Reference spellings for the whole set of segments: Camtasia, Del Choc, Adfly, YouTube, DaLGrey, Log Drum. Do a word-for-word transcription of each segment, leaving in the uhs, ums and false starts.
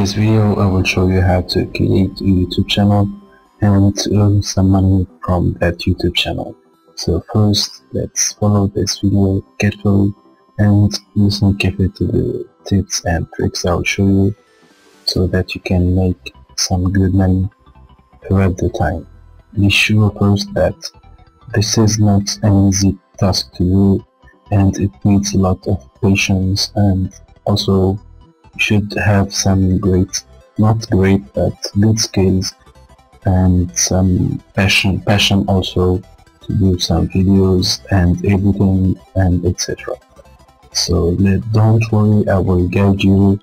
this video I will show you how to create a YouTube channel and earn some money from that YouTube channel. So first, let's follow this video carefully and listen carefully to the tips and tricks I will show you so that you can make some good money throughout the time. Be sure first that this is not an easy task to do and it needs a lot of patience, and also you should have some great, not great but good skills and some passion, passion also to do some videos and editing and et cetera. So don't worry, I will guide you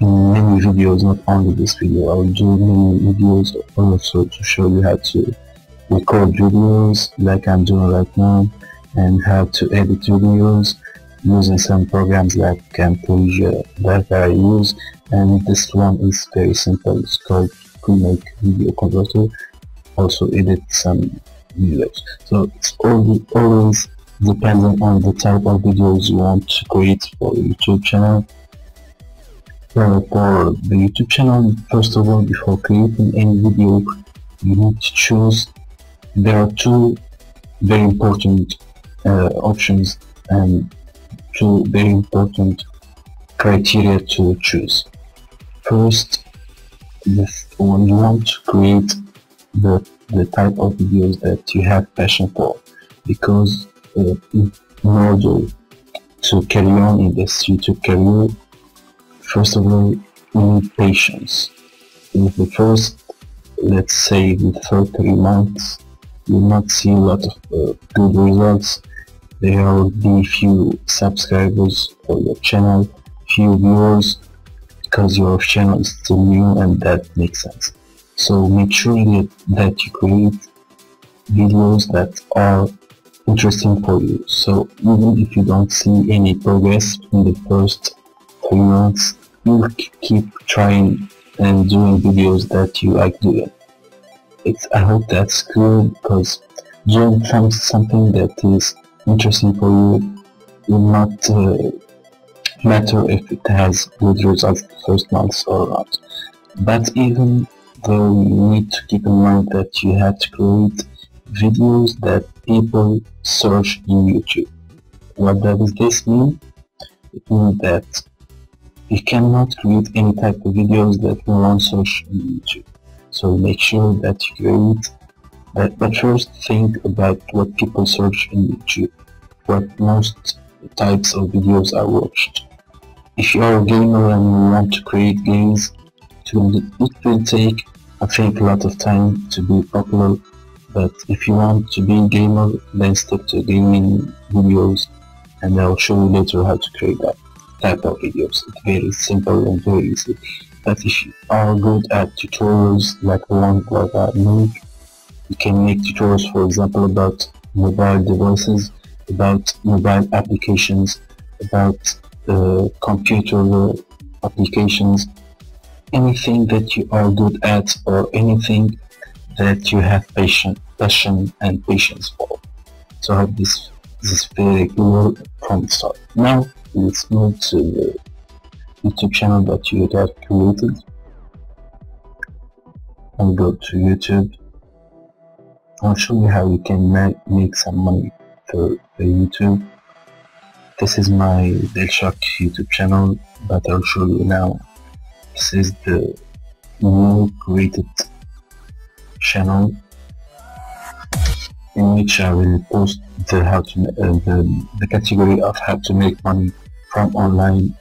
in many videos, not only this video. I will do many videos also to show you how to record videos like I'm doing right now, and how to edit videos using some programs like Camtasia that I use, and this one is very simple. It's called Remake Video Converter. Also edit some videos. So it's always, always depending on the type of videos you want to create for your YouTube channel. So for the YouTube channel, first of all, before creating any video, you need to choose. There are two very important uh, options and two very important criteria to choose. First, this, when you want to create the, the type of videos that you have passion for, because uh, in order to carry on in this YouTube career, first of all, you need patience. In the first, let's say the first three months, you will not see a lot of uh, good results. There will be few subscribers for your channel, few viewers, because your channel is still new, and that makes sense. So make sure that, that you create videos that are interesting for you. So even if you don't see any progress in the first three months, you keep trying and doing videos that you like doing. It's, I hope that's clear, because doing something that is interesting for you will not uh, matter if it has good results the first month or not. But even though, you need to keep in mind that you have to create videos that people search in YouTube. What does this mean? It means that you cannot create any type of videos that no one search in YouTube. So make sure that you create that, but first think about what people search in YouTube, what most types of videos are watched. If you are a gamer and you want to create games, it will take, I think, a lot of time to be popular, but if you want to be a gamer, then stick to gaming videos, and I will show you later how to create that type of videos. It's very simple and very easy. But if you are good at tutorials like the one that I made, you can make tutorials, for example, about mobile devices, about mobile applications, about uh, computer applications, anything that you are good at or anything that you have passion, passion and patience for. So I hope this, this is very clear from the start. Now let's move to the YouTube channel that you got created. I'll go to YouTube. I'll show you how you can ma make some money for, for YouTube. This is my Del Choc YouTube channel, but I'll show you now. This is the new created channel in which I will post the how to uh, the, the category of how to make money from online,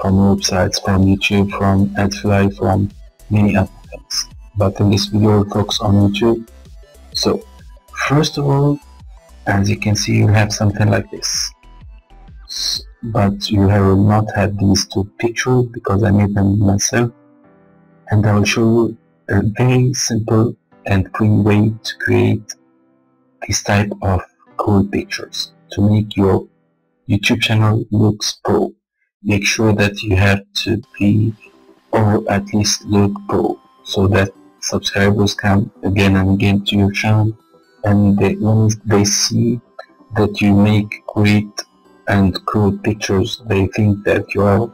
from websites, from YouTube, from Adfly, from many other things. But in this video, we'll focus on YouTube. So, first of all, as you can see, you have something like this. But you will not have these two pictures because I made them myself. And I will show you a very simple and clean way to create this type of cool pictures to make your YouTube channel looks pro. Make sure that you have to be, or at least look pro, so that subscribers come again and again to your channel, and they, when they see that you make great and cool pictures, they think that you are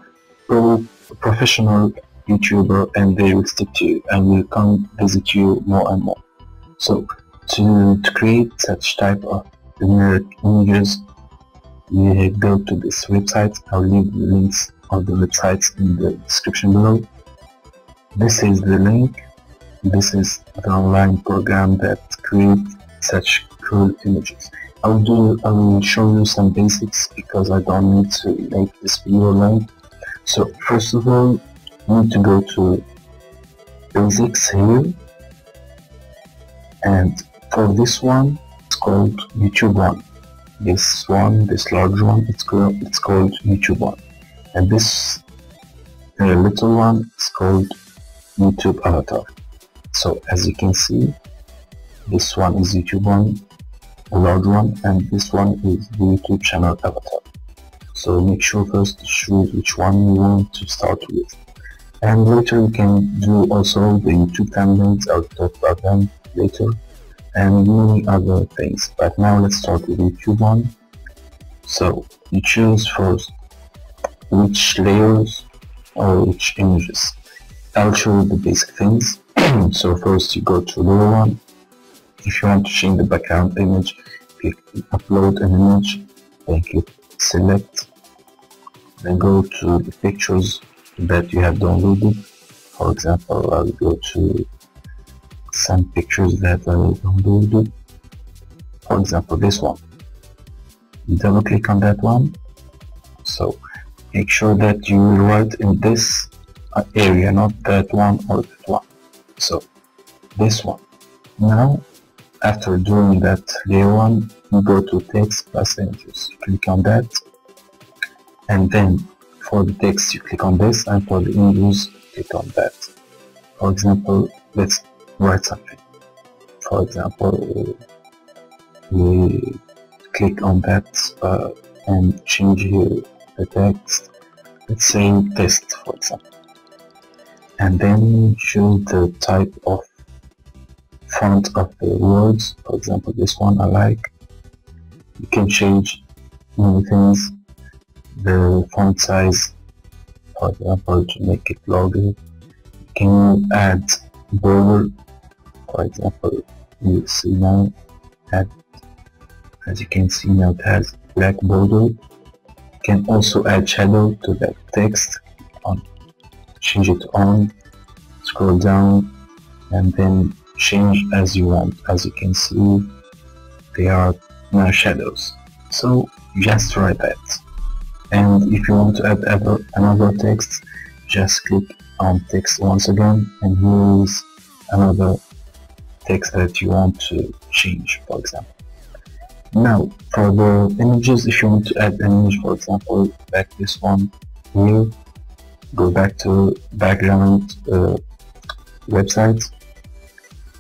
pro, professional YouTuber and they will stick to you and will come visit you more and more. So to, to create such type of generic images, you go to this website. I'll leave the links of the websites in the description below. This is the link. This is the online program that creates such cool images. I'll do, I will show you some basics because I don't need to make this video long. So first of all, you need to go to basics here, and for this one it's called YouTube one. This one, this large one, it's called it's called YouTube one, and this uh, little one is called YouTube avatar. So as you can see, this one is YouTube one, the large one, and this one is the YouTube channel avatar. So make sure first to choose which one you want to start with, and later you can do also the YouTube thumbnails. I'll talk about them later, and many other things, but now let's start with YouTube one. So you choose first which layers or which images. I'll show you the basic things. So first you go to layer one. If you want to change the background image, click upload an image, then click select, then go to the pictures that you have downloaded. For example, I'll go to some pictures that I downloaded, for example this one. Double click on that one. So make sure that you will write in this area, not that one or that one. So this one. Now after doing that layer one, you go to text plus images, click on that, and then for the text you click on this, and for the images click on that. For example, let's write something. For example, we click on that uh, and change here the text. Let's say test, for example, and then choose the type of font of the words. For example, this one I like. You can change many things. The font size, for example, to make it larger. You can add border. For example, you see now that, as you can see now, it has black border. You can also add shadow to that text. On, change it on. Scroll down, and then change as you want. As you can see, there are no shadows. So just write that. And if you want to add ever another text, just click on text once again, and here is another text that you want to change, for example. Now for the images, if you want to add an image, for example, like this one here, go back to background uh, website,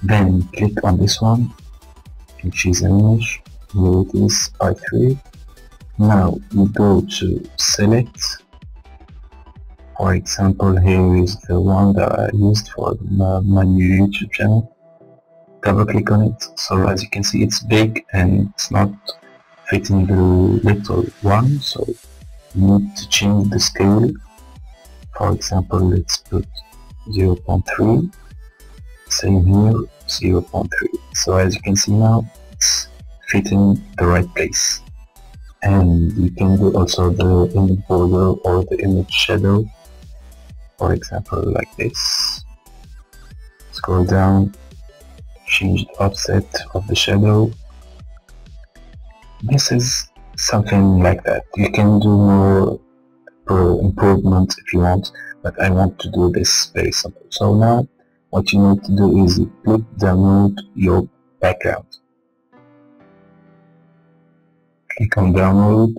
then click on this one and choose an image. Here it is, I three. Now you go to select. For example, here is the one that I used for my, my new YouTube channel. Double click on it. So as you can see, it's big and it's not fitting the little one, so you need to change the scale. For example, let's put zero point three. Same here, zero point three. So as you can see now, it's fitting the right place. And you can do also the image border or the image shadow, for example, like this. Scroll down, change the offset of the shadow. This is something like that. You can do more improvements if you want, but I want to do this very simple. So now what you need to do is click download your background. Click on download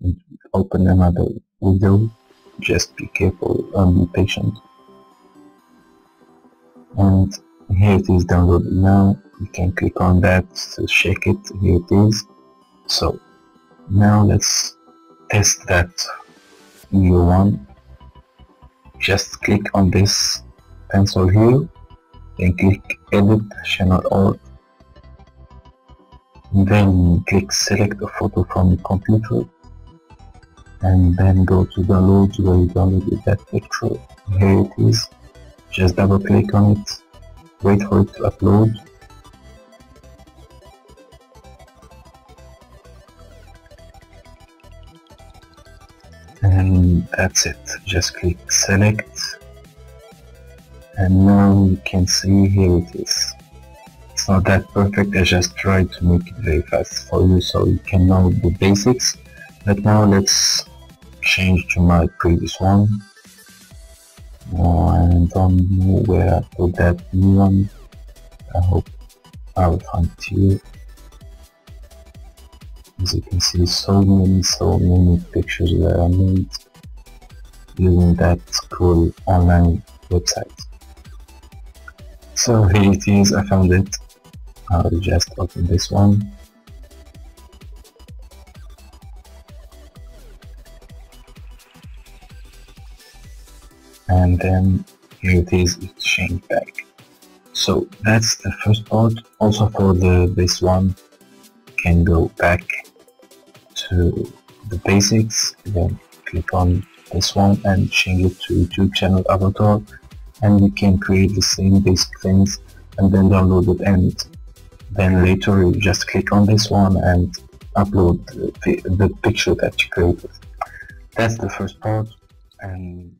and open another window. Just be careful and be patient. And here it is downloaded now. You can click on that to check it. Here it is. So now let's test that new one. Just click on this pencil here, then click edit channel art. Then click select a photo from the computer, and then go to downloads where you downloaded that picture. Here it is. Just double click on it, wait for it to upload. And that's it, just click select, and now you can see here it is. It's not that perfect, I just tried to make it very fast for you so you can know the basics. But now let's change to my previous one. Oh, I don't know where I put that new one. I hope I will find it here. As you can see, so many, so many pictures that I made using that cool online website. So here it is, I found it. I'll just open this one. And then here it is, it's changed back. So that's the first part. Also for the this one, you can go back to the basics, then click on this one and change it to YouTube channel avatar, and you can create the same basic things and then download it, and then later you just click on this one and upload the, the picture that you created. That's the first part. And